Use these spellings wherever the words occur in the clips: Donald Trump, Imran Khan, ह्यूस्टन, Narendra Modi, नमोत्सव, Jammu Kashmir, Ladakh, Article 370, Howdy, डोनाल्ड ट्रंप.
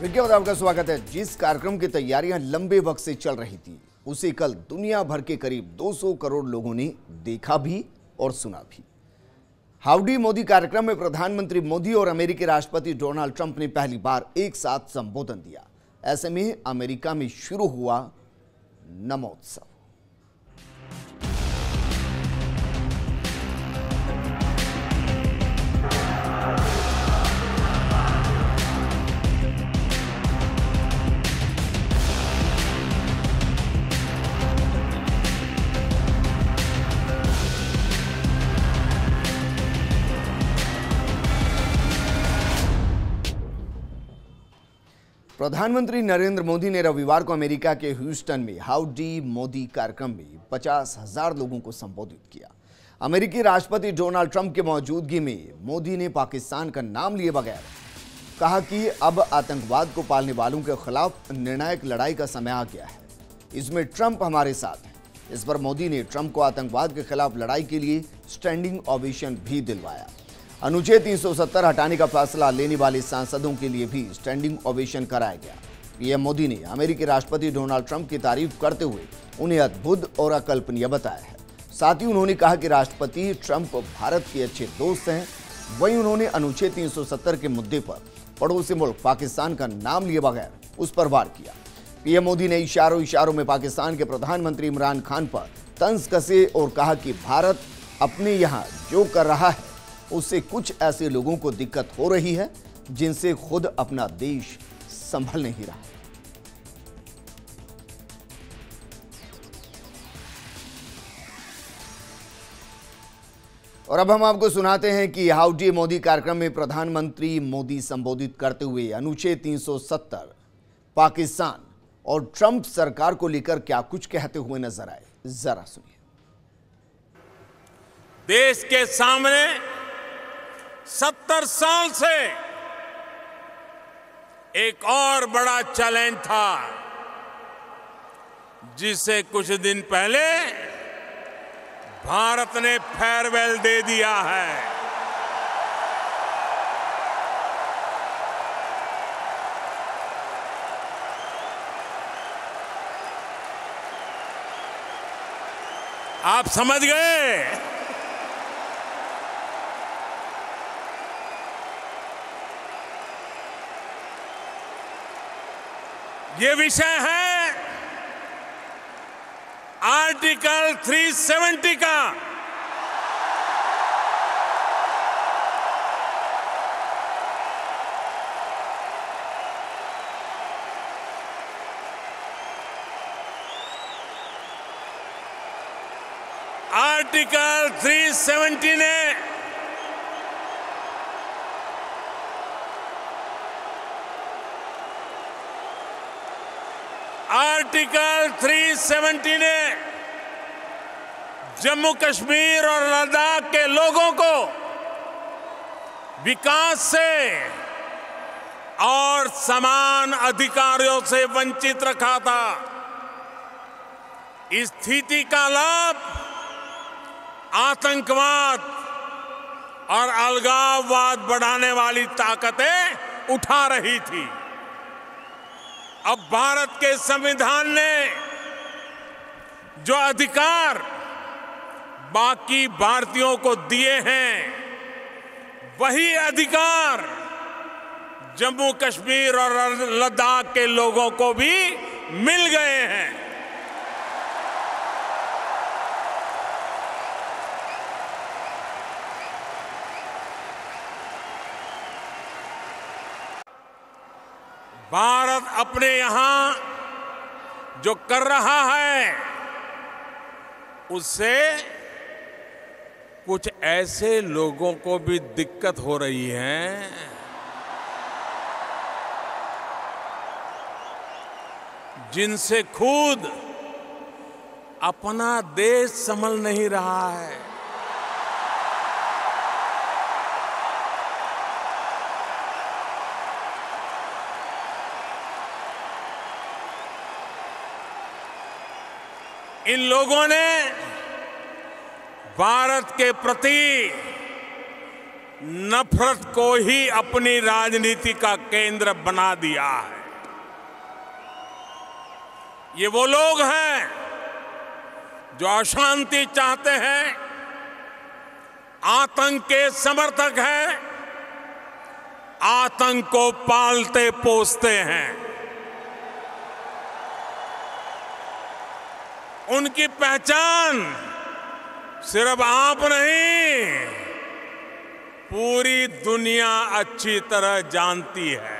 विज्ञापन में आपका स्वागत है। जिस कार्यक्रम की तैयारियां लंबे वक्त से चल रही थी उसे कल दुनिया भर के करीब 200 करोड़ लोगों ने देखा भी और सुना भी। हाउडी मोदी कार्यक्रम में प्रधानमंत्री मोदी और अमेरिकी राष्ट्रपति डोनाल्ड ट्रंप ने पहली बार एक साथ संबोधन दिया। ऐसे में अमेरिका में शुरू हुआ नमोत्सव। प्रधानमंत्री नरेंद्र मोदी ने रविवार को अमेरिका के ह्यूस्टन में हाउडी मोदी कार्यक्रम में 50,000 लोगों को संबोधित किया। अमेरिकी राष्ट्रपति डोनाल्ड ट्रंप की मौजूदगी में मोदी ने पाकिस्तान का नाम लिए बगैर कहा कि अब आतंकवाद को पालने वालों के खिलाफ निर्णायक लड़ाई का समय आ गया है, इसमें ट्रंप हमारे साथ हैं। इस पर मोदी ने ट्रंप को आतंकवाद के खिलाफ लड़ाई के लिए स्टैंडिंग ओवेशन भी दिलवाया। अनुच्छेद 370 हटाने का फैसला लेने वाले सांसदों के लिए भी स्टैंडिंग ओवेशन कराया गया। पीएम मोदी ने अमेरिकी राष्ट्रपति डोनाल्ड ट्रंप की तारीफ करते हुए उन्हें अद्भुत और अकल्पनीय बताया है। साथ ही उन्होंने कहा कि राष्ट्रपति ट्रंप भारत के अच्छे दोस्त हैं। वहीं उन्होंने अनुच्छेद 370 के मुद्दे पर पड़ोसी मुल्क पाकिस्तान का नाम लिए बगैर उस पर वार किया। पीएम मोदी ने इशारों में पाकिस्तान के प्रधानमंत्री इमरान खान पर तंज कसे और कहा कि भारत अपने यहाँ जो कर रहा है उससे कुछ ऐसे लोगों को दिक्कत हो रही है जिनसे खुद अपना देश संभल नहीं रहा। और अब हम आपको सुनाते हैं कि हाउडी मोदी कार्यक्रम में प्रधानमंत्री मोदी संबोधित करते हुए अनुच्छेद 370, पाकिस्तान और ट्रंप सरकार को लेकर क्या कुछ कहते हुए नजर आए, जरा सुनिए। देश के सामने 70 साल से एक और बड़ा चैलेंज था, जिसे कुछ दिन पहले भारत ने फेयरवेल दे दिया है। आप समझ गए, ये विषय है आर्टिकल 370 का। आर्टिकल 370 ने आर्टिकल 370 ने जम्मू कश्मीर और लद्दाख के लोगों को विकास से और समान अधिकारों से वंचित रखा था। इस स्थिति का लाभ आतंकवाद और अलगाववाद बढ़ाने वाली ताकतें उठा रही थी। अब भारत के संविधान ने जो अधिकार बाकी भारतीयों को दिए हैं, वही अधिकार जम्मू कश्मीर और लद्दाख के लोगों को भी मिल गए हैं। भारत अपने यहां जो कर रहा है उससे कुछ ऐसे लोगों को भी दिक्कत हो रही है जिनसे खुद अपना देश संभल नहीं रहा है। इन लोगों ने भारत के प्रति नफरत को ही अपनी राजनीति का केंद्र बना दिया है। ये वो लोग हैं जो अशांति चाहते हैं, आतंक के समर्थक हैं, आतंक को पालते पोसते हैं। उनकी पहचान सिर्फ आप नहीं, पूरी दुनिया अच्छी तरह जानती है।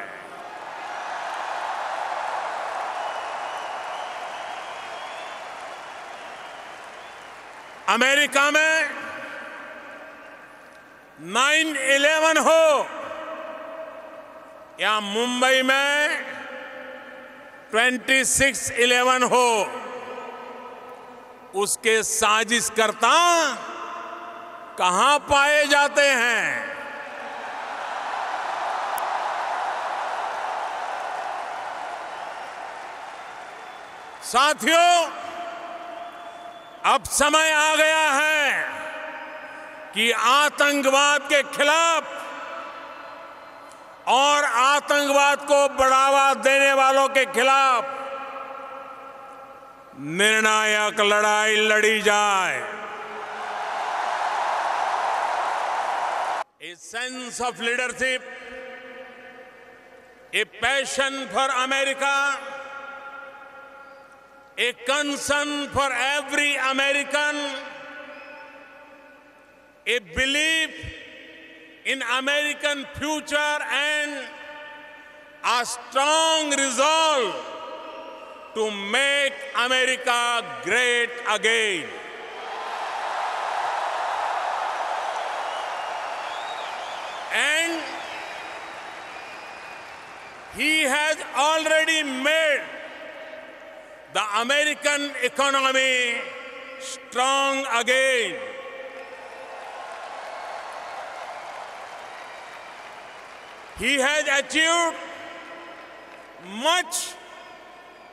अमेरिका में 9/11 हो या मुंबई में 26/11 हो, उसके साजिशकर्ता कहां पाए जाते हैं? साथियों, अब समय आ गया है कि आतंकवाद के खिलाफ और आतंकवाद को बढ़ावा देने वालों के खिलाफ निर्णायक लड़ाई लड़ी जाए। A sense of leadership, a passion for America, a concern for every American, a belief in American future, and a strong resolve to make America great again. And he has already made the American economy strong again. He has achieved much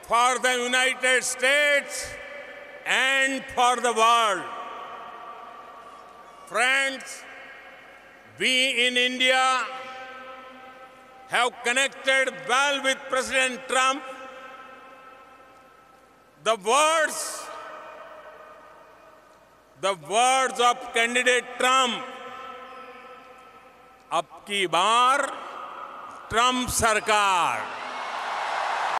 for the United States and for the world. Friends, we in India have connected well with President Trump. The words of candidate Trump, अब की बार Trump सरकार